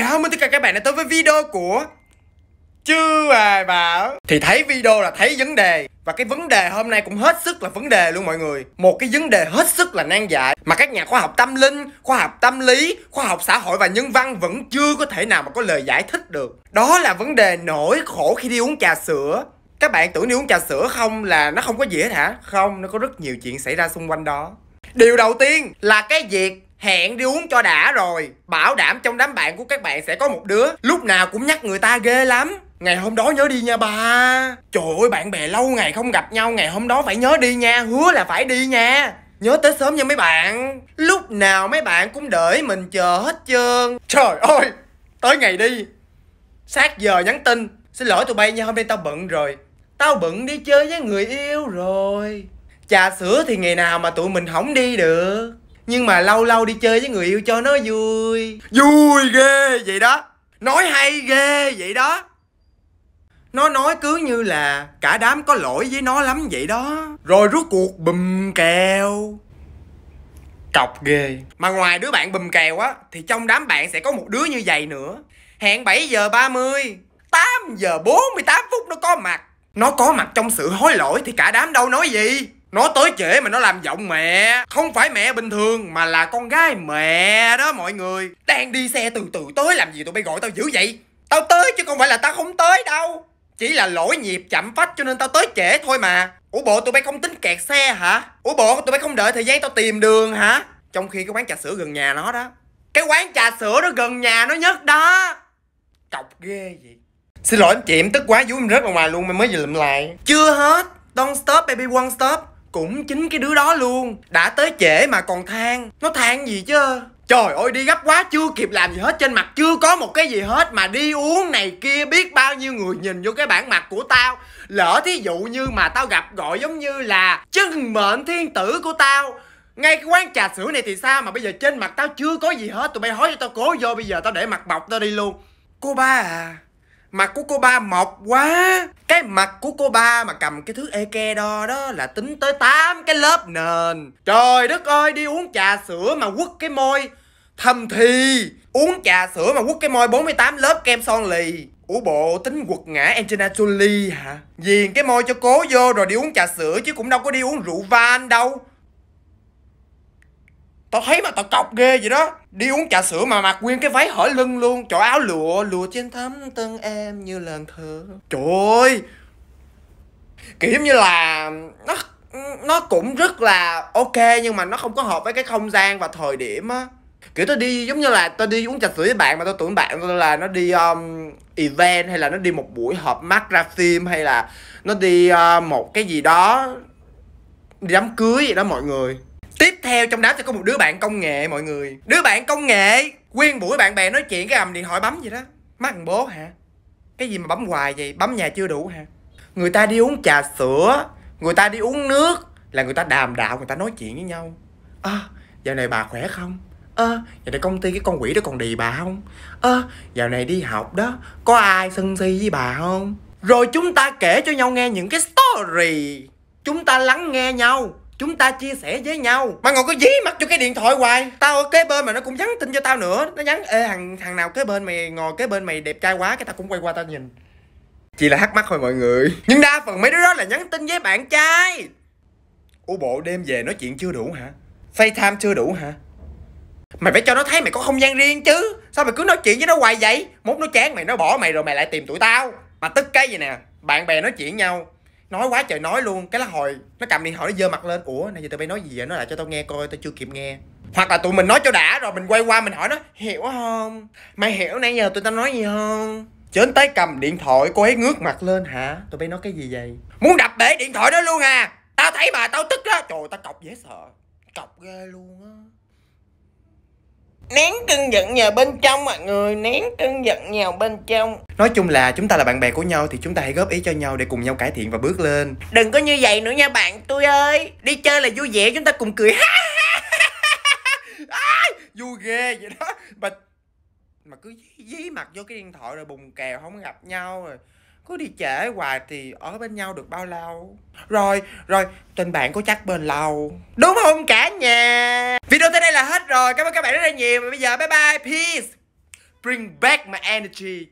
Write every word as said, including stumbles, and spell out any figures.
Chào mừng tất cả các bạn đã tới với video của Chu Hoài Bảo. Thì thấy video là thấy vấn đề. Và cái vấn đề hôm nay cũng hết sức là vấn đề luôn mọi người. Một cái vấn đề hết sức là nan giải mà các nhà khoa học tâm linh, khoa học tâm lý, khoa học xã hội và nhân văn vẫn chưa có thể nào mà có lời giải thích được. Đó là vấn đề nỗi khổ khi đi uống trà sữa. Các bạn tưởng đi uống trà sữa không là nó không có gì hết hả? Không, nó có rất nhiều chuyện xảy ra xung quanh đó. Điều đầu tiên là cái việc hẹn đi uống cho đã rồi. Bảo đảm trong đám bạn của các bạn sẽ có một đứa lúc nào cũng nhắc người ta ghê lắm. Ngày hôm đó nhớ đi nha ba. Trời ơi, bạn bè lâu ngày không gặp nhau, ngày hôm đó phải nhớ đi nha, hứa là phải đi nha. Nhớ tới sớm nha mấy bạn. Lúc nào mấy bạn cũng đợi mình chờ hết trơn. Trời ơi, tới ngày đi sát giờ nhắn tin: xin lỗi tụi bay nha, hôm nay tao bận rồi, tao bận đi chơi với người yêu rồi. Trà sữa thì ngày nào mà tụi mình không đi được, nhưng mà lâu lâu đi chơi với người yêu cho nó vui. Vui ghê vậy đó, nói hay ghê vậy đó. Nó nói cứ như là cả đám có lỗi với nó lắm vậy đó. Rồi rốt cuộc bùm kèo. Cọc ghê. Mà ngoài đứa bạn bùm kèo á, thì trong đám bạn sẽ có một đứa như vậy nữa. Hẹn bảy giờ ba mươi, tám giờ bốn mươi tám phút nó có mặt. Nó có mặt trong sự hối lỗi thì cả đám đâu nói gì. Nó tới trễ mà nó làm giọng mẹ. Không phải mẹ bình thường mà là con gái mẹ đó mọi người. Đang đi xe từ từ tới, làm gì tụi bay gọi tao dữ vậy? Tao tới chứ không phải là tao không tới đâu. Chỉ là lỗi nhịp chậm phách cho nên tao tới trễ thôi mà. Ủa bộ tụi bay không tính kẹt xe hả? Ủa bộ tụi bay không đợi thời gian tao tìm đường hả? Trong khi cái quán trà sữa gần nhà nó đó. Cái quán trà sữa đó gần nhà nó nhất đó. Cọc ghê vậy. Xin lỗi anh chị, em tức quá vú em rớt ra ngoài luôn, em mới vừa lụm lại. Chưa hết, don't stop baby won't stop. Cũng chính cái đứa đó luôn. Đã tới trễ mà còn than. Nó than gì chứ? Trời ơi, đi gấp quá chưa kịp làm gì hết, trên mặt chưa có một cái gì hết mà đi uống này kia, biết bao nhiêu người nhìn vô cái bản mặt của tao. Lỡ thí dụ như mà tao gặp gọi giống như là chân mệnh thiên tử của tao. Ngay cái quán trà sữa này thì sao mà bây giờ trên mặt tao chưa có gì hết. Tụi bay hói cho tao cố vô, bây giờ tao để mặt bọc tao đi luôn. Cô ba à, mặt của cô ba mọc quá. Cái mặt của cô ba mà cầm cái thước eke đo đó là tính tới tám cái lớp nền. Trời đất ơi, đi uống trà sữa mà quất cái môi thầm thì. Uống trà sữa mà quất cái môi bốn mươi tám lớp kem son lì. Ủa bộ tính quật ngã Angelina Jolie hả? Viền cái môi cho cố vô rồi đi uống trà sữa chứ cũng đâu có đi uống rượu van đâu. Tao thấy mà tao cọc ghê vậy đó. Đi uống trà sữa mà mặc nguyên cái váy hở lưng luôn. Trời, áo lụa, lụa trên thấm tân em như làn thơ. Trời ơi, kiểu như là Nó nó cũng rất là ok, nhưng mà nó không có hợp với cái không gian và thời điểm á. Kiểu tao đi giống như là tao đi uống trà sữa với bạn mà tao tưởng bạn tao là nó đi um, event, hay là nó đi một buổi họp mắt ra phim, hay là nó đi uh, một cái gì đó, đi đám cưới vậy đó mọi người. Tiếp theo trong đám sẽ có một đứa bạn công nghệ mọi người. Đứa bạn công nghệ nguyên buổi bạn bè nói chuyện cái cầm điện thoại bấm vậy đó. Má thằng bố hả? Cái gì mà bấm hoài vậy? Bấm nhà chưa đủ hả? Người ta đi uống trà sữa, người ta đi uống nước là người ta đàm đạo, người ta nói chuyện với nhau. Ơ à, dạo này bà khỏe không? Ơ à, dạo này công ty cái con quỷ đó còn đì bà không? Ơ à, dạo này đi học đó có ai sân si với bà không? Rồi chúng ta kể cho nhau nghe những cái story, chúng ta lắng nghe nhau, chúng ta chia sẻ với nhau. Mà ngồi có dí mặt cho cái điện thoại hoài. Tao ở kế bên mà nó cũng nhắn tin cho tao nữa. Nó nhắn: ê thằng, thằng nào kế bên mày, ngồi kế bên mày đẹp trai quá. Cái tao cũng quay qua tao nhìn. Chỉ là thắc mắc thôi mọi người. Nhưng đa phần mấy đứa đó là nhắn tin với bạn trai. Ủa bộ đêm về nói chuyện chưa đủ hả? FaceTime chưa đủ hả? Mày phải cho nó thấy mày có không gian riêng chứ. Sao mày cứ nói chuyện với nó hoài vậy? Mốt nó chán mày, nó bỏ mày rồi mày lại tìm tụi tao. Mà tức cái gì nè, bạn bè nói chuyện nhau, nói quá trời nói luôn. Cái lá hồi nó cầm điện thoại nó dơ mặt lên: ủa nãy giờ tụi bay nói gì vậy? Nó lại cho tao nghe coi, tao chưa kịp nghe. Hoặc là tụi mình nói cho đã rồi mình quay qua mình hỏi nó: hiểu không? Mày hiểu nãy giờ tụi tao nói gì không? Chến tới cầm điện thoại cô ấy ngước mặt lên: hả? Tụi bay nói cái gì vậy? Muốn đập bể điện thoại đó luôn à? Tao thấy mà tao tức đó. Trời, tao cọc dễ sợ. Cọc ghê luôn á. Nén cơn giận vào bên trong mọi người. Nén cơn giận vào bên trong. Nói chung là chúng ta là bạn bè của nhau thì chúng ta hãy góp ý cho nhau để cùng nhau cải thiện và bước lên. Đừng có như vậy nữa nha bạn tôi ơi. Đi chơi là vui vẻ, chúng ta cùng cười. À, vui ghê vậy đó. Mà, mà cứ dí, dí mặt vô cái điện thoại rồi bùng kèo không gặp nhau rồi. Cứ đi trễ hoài thì ở bên nhau được bao lâu? Rồi, rồi, tình bạn có chắc bền lâu. Đúng không cả nhà? Video tới đây là hết rồi. Cảm ơn các bạn rất là nhiều. Bây giờ bye bye, peace. Bring back my energy.